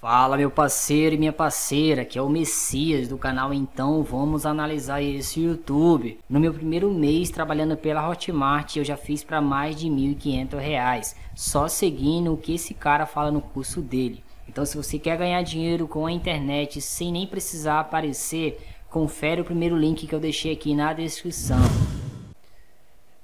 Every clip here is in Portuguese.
Fala meu parceiro e minha parceira, que é o Messias do canal. Então vamos analisar esse YouTube. No meu primeiro mês trabalhando pela Hotmart eu já fiz para mais de R$1.500, só seguindo o que esse cara fala no curso dele. Então se você quer ganhar dinheiro com a internet sem nem precisar aparecer, confere o primeiro link que eu deixei aqui na descrição.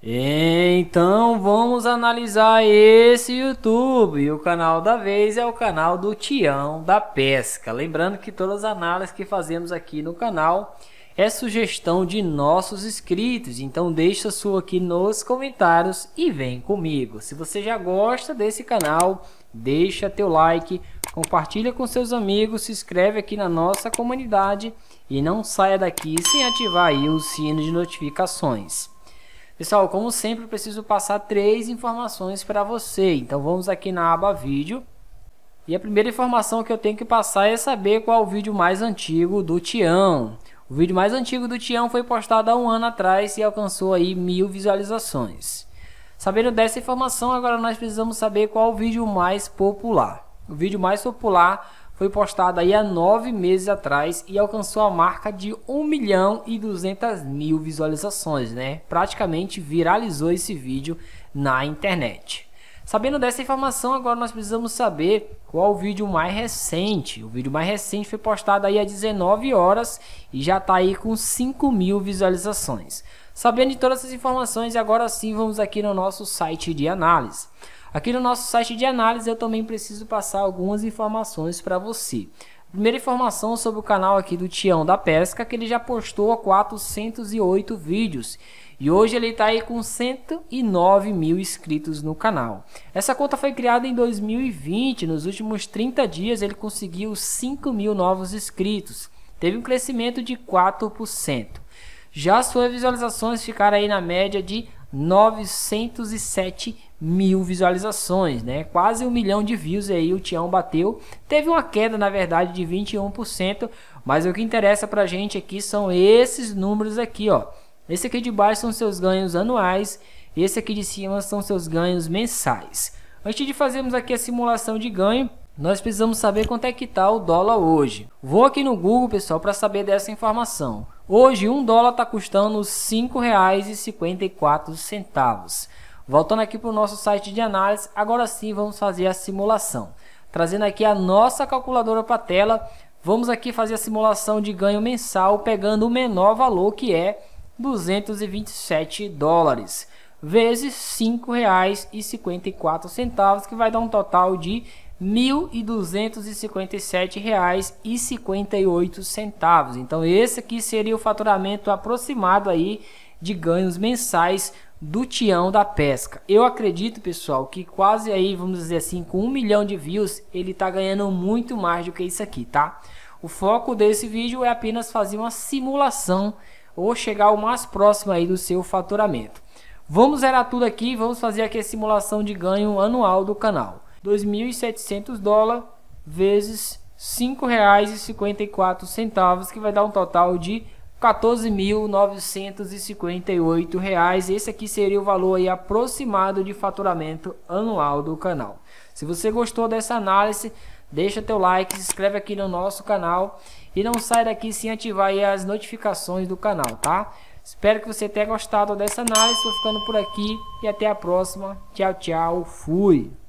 Então vamos analisar esse YouTube, e o canal da vez é o canal do Tião da Pesca. Lembrando que todas as análises que fazemos aqui no canal é sugestão de nossos inscritos, então deixa sua aqui nos comentários e vem comigo. Se você já gosta desse canal, deixa teu like, compartilha com seus amigos, se inscreve aqui na nossa comunidade e não saia daqui sem ativar aí o sino de notificações. Pessoal, como sempre, eu preciso passar 3 informações para você. Então vamos aqui na aba vídeo. E a primeira informação que eu tenho que passar é saber qual é o vídeo mais antigo do Tião. O vídeo mais antigo do Tião foi postado há um ano atrás e alcançou aí 1000 visualizações. Sabendo dessa informação, agora nós precisamos saber qual é o vídeo mais popular. O vídeo mais popular foi postado aí há 9 meses atrás e alcançou a marca de 1.200.000 visualizações, né? Praticamente viralizou esse vídeo na internet. Sabendo dessa informação, agora nós precisamos saber qual o vídeo mais recente. O vídeo mais recente foi postado aí há 19 horas e já está aí com 5.000 visualizações. Sabendo de todas essas informações, agora sim vamos aqui no nosso site de análise. Aqui no nosso site de análise eu também preciso passar algumas informações para você. Primeira informação sobre o canal aqui do Tião da Pesca, que ele já postou 408 vídeos. E hoje ele está aí com 109.000 inscritos no canal. Essa conta foi criada em 2020, nos últimos 30 dias ele conseguiu 5.000 novos inscritos. Teve um crescimento de 4%. Já suas visualizações ficaram aí na média de 907.000 visualizações, né? Quase 1 milhão de views aí o Tião bateu. Teve uma queda, na verdade, de 21%, mas o que interessa pra gente aqui são esses números aqui, ó. Esse aqui de baixo são seus ganhos anuais, esse aqui de cima são seus ganhos mensais. Antes de fazermos aqui a simulação de ganho, nós precisamos saber quanto é que tá o dólar hoje. Vou aqui no Google, pessoal, para saber dessa informação. Hoje, $1 está custando R$5,54. Voltando aqui para o nosso site de análise, agora sim vamos fazer a simulação. Trazendo aqui a nossa calculadora para a tela, vamos aqui fazer a simulação de ganho mensal, pegando o menor valor, que é $227, vezes R$5,54, que vai dar um total de R$1.257,58. Então esse aqui seria o faturamento aproximado aí de ganhos mensais do Tião da Pesca. Eu acredito, pessoal, que quase aí, vamos dizer assim, com 1 milhão de views, ele tá ganhando muito mais do que isso aqui, tá? O foco desse vídeo é apenas fazer uma simulação ou chegar o mais próximo aí do seu faturamento. Vamos zerar tudo aqui e vamos fazer aqui a simulação de ganho anual do canal. $2.700 vezes R$5,54, que vai dar um total de R$14.958. Esse aqui seria o valor aí aproximado de faturamento anual do canal. Se você gostou dessa análise, deixa teu like, se inscreve aqui no nosso canal e não sai daqui sem ativar aí as notificações do canal, tá? Espero que você tenha gostado dessa análise. Vou ficando por aqui e até a próxima. Tchau, tchau. Fui!